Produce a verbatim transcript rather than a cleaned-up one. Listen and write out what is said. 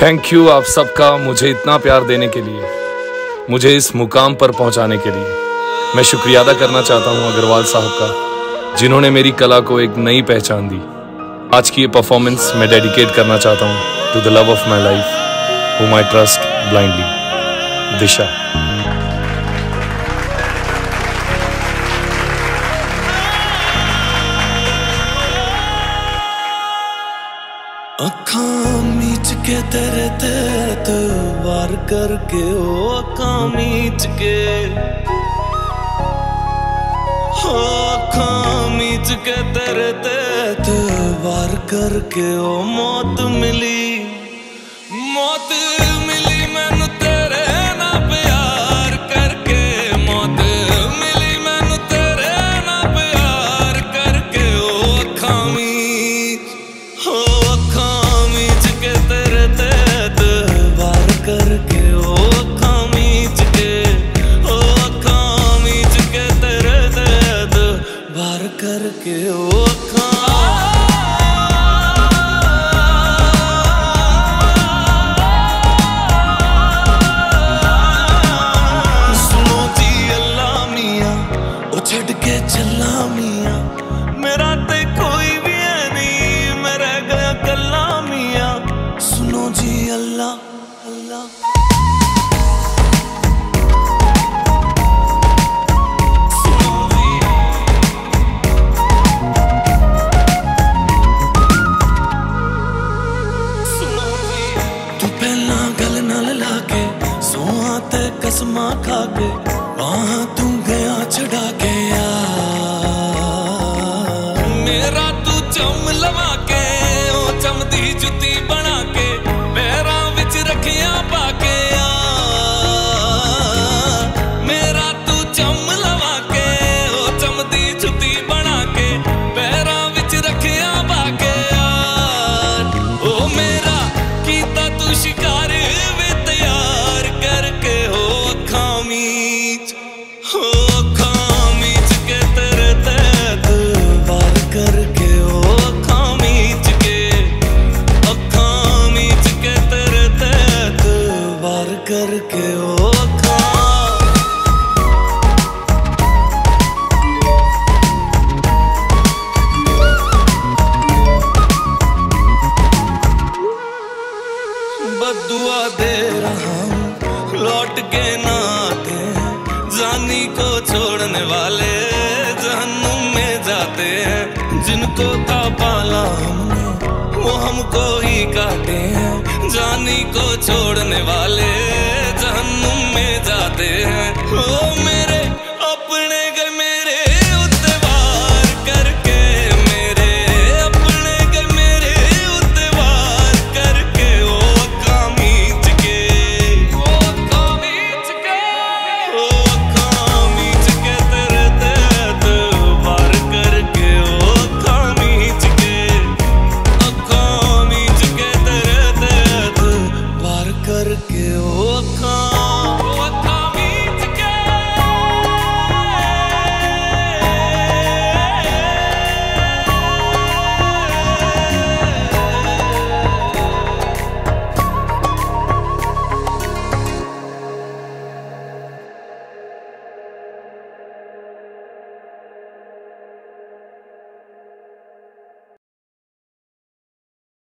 Thank you आप सबका मुझे इतना प्यार देने के लिए, मुझे इस मुकाम पर पहुंचाने के लिए। मैं शुक्रिया अदा करना चाहता हूं अग्रवाल साहब का, जिन्होंने मेरी कला को एक नई पहचान दी। आज की ये परफॉर्मेंस मैं डेडिकेट करना चाहता हूं to the love of my life, whom I trust blindly, दिशा। अखां मीच के तेरे ते तो वार करके, ओ अखां मीच के, हो अखां मीच के तेरे ते तो वार करके, ओ मौत मिली, मौत मिली मैनू तेरे ना प्यार करके, मौत मिली मैनू तेरे ना प्यार करके, ओ अखां मीच, हो अखां करके, ओ अखां मीच के, ओ अखां मीच के तेरे दर्द बार करके, ओ अखां। सुनो जी अल्लाह मियां, ओ छड़ के चला मियां, मेरा ते कोई भी है नहीं, मैं रह गया कल्ला मियां। सुनो जी अल्लाह कसमा खा के वहां तुम गया चढ़ा के यार, मेरा तू चम लवा के, ओ चमदी जुती बना के, पैरों विच रखिया पा के यार, मेरा तू चम लवा के, ओ चमदी जुती बना के, पैरों विच रखिया पा के यार, ओ मेरा कीता तू शिकार करके, ओ अखां। बद्दुआ दे रहा हूं लौट के ना आते, जानी को छोड़ने वाले जहन्नुम में जाते हैं, जिनको का पाला हमने वो हमको ही काटे हैं, जानी को छोड़ने वाले